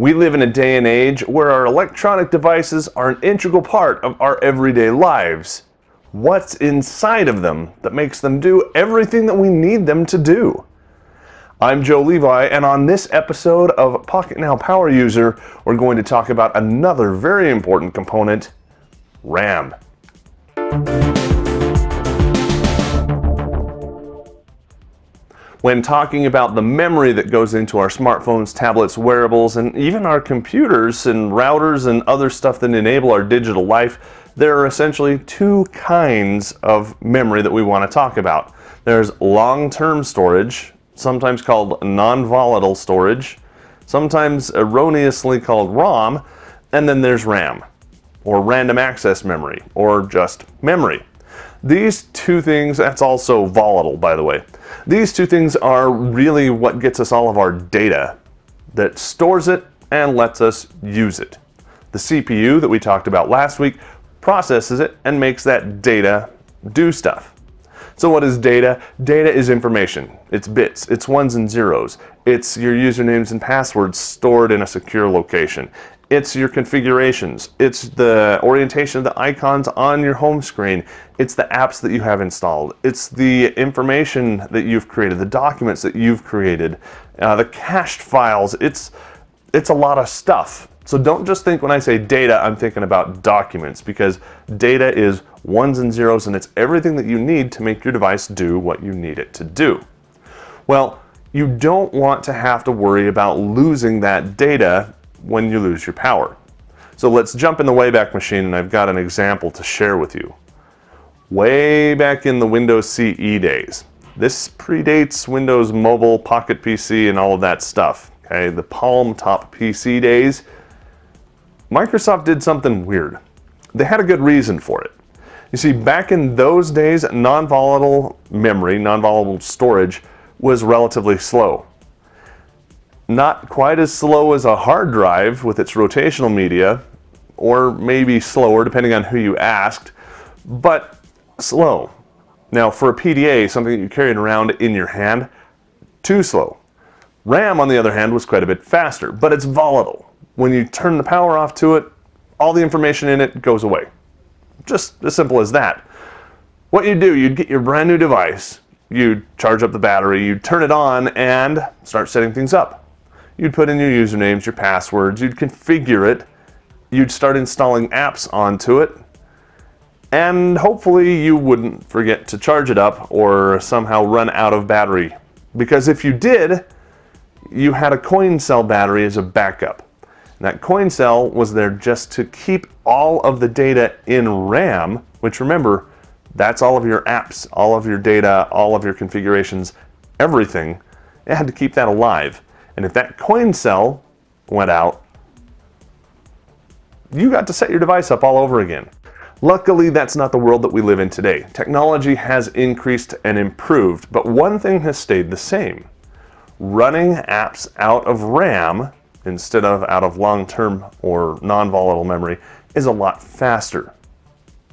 We live in a day and age where our electronic devices are an integral part of our everyday lives. What's inside of them that makes them do everything that we need them to do? I'm Joe Levi, and on this episode of Pocketnow Power User, we're going to talk about another very important component, RAM. When talking about the memory that goes into our smartphones, tablets, wearables, and even our computers and routers and other stuff that enable our digital life, there are essentially two kinds of memory that we want to talk about. There's long-term storage, sometimes called non-volatile storage, sometimes erroneously called ROM, and then there's RAM, or random access memory, or just memory. These two things, that's also volatile, by the way. These two things are really what gets us all of our data, that stores it and lets us use it. The CPU that we talked about last week processes it and makes that data do stuff. So what is data? Data is information. It's bits, it's ones and zeros. It's your usernames and passwords stored in a secure location. It's your configurations. It's the orientation of the icons on your home screen. It's the apps that you have installed. It's the information that you've created, the documents that you've created, the cached files. It's a lot of stuff. So don't just think when I say data, I'm thinking about documents, because data is ones and zeros, and it's everything that you need to make your device do what you need it to do. Well, you don't want to have to worry about losing that data when you lose your power. So let's jump in the Wayback Machine, and I've got an example to share with you. Way back in the Windows CE days. This predates Windows Mobile, Pocket PC, and all of that stuff. Okay, the palm top PC days. Microsoft did something weird. They had a good reason for it. You see, back in those days, non-volatile memory, non-volatile storage was relatively slow. Not quite as slow as a hard drive with its rotational media, or maybe slower depending on who you asked, but slow. Now for a PDA, something that you carried around in your hand, too slow. RAM, on the other hand, was quite a bit faster, but it's volatile. When you turn the power off to it, all the information in it goes away. Just as simple as that. What you do, you'd get your brand new device, you'd charge up the battery, you'd turn it on and start setting things up. You'd put in your usernames, your passwords, you'd configure it, you'd start installing apps onto it, and hopefully you wouldn't forget to charge it up or somehow run out of battery. Because if you did, you had a coin cell battery as a backup. And that coin cell was there just to keep all of the data in RAM, which, remember, that's all of your apps, all of your data, all of your configurations, everything. It had to keep that alive. And if that coin cell went out, you got to set your device up all over again. Luckily, that's not the world that we live in today. Technology has increased and improved, but one thing has stayed the same. Running apps out of RAM instead of out of long-term or non-volatile memory is a lot faster.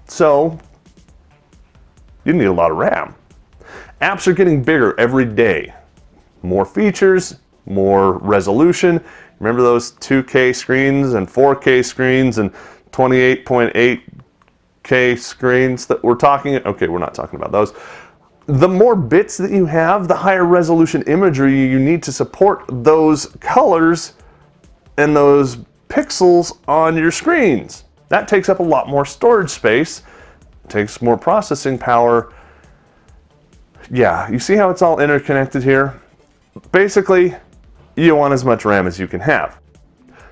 So you need a lot of RAM. Apps are getting bigger every day. More features, more resolution. Remember those 2K screens and 4K screens and 28.8K screens that we're talking about? Okay, we're not talking about those. The more bits that you have, the higher resolution imagery you need to support those colors and those pixels on your screens. That takes up a lot more storage space, takes more processing power. Yeah, you see how it's all interconnected here? Basically, you want as much RAM as you can have.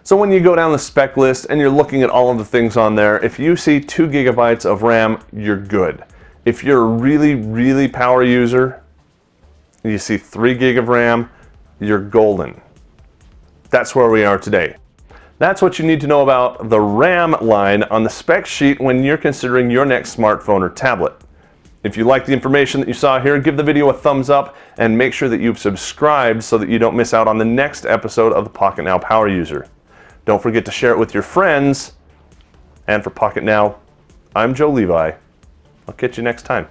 So when you go down the spec list and you're looking at all of the things on there, if you see 2 gigabytes of RAM, you're good. If you're a really, really power user, and you see 3 gig of RAM, you're golden. That's where we are today. That's what you need to know about the RAM line on the spec sheet when you're considering your next smartphone or tablet. If you like the information that you saw here, give the video a thumbs up and make sure that you've subscribed so that you don't miss out on the next episode of the Pocketnow Power User. Don't forget to share it with your friends. And for Pocketnow, I'm Joe Levi. I'll catch you next time.